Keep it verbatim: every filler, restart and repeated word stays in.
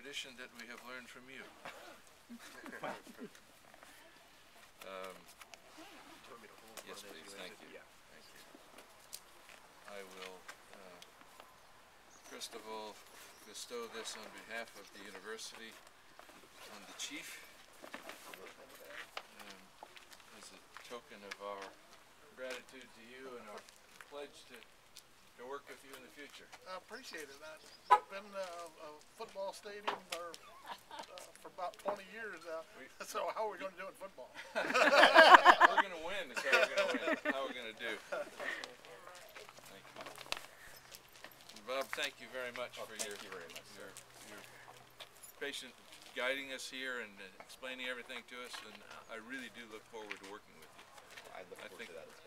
tradition that we have learned from you. um, yes, please. Thank you. Thank you. I will, uh, first of all, bestow this on behalf of the university on the chief um, as a token of our gratitude to you and our pledge to, to work with you in the future. I appreciate it. I've been uh, a football stadium for, uh, for about twenty years now, uh, so how are we going to do in football? We're going to win. That's how we're going to win. That's how we're going to do. Thank you. And Bob, thank you very much oh, for your, you very much, your, your patient guiding us here and uh, explaining everything to us, and I really do look forward to working with you. I look forward I think to that.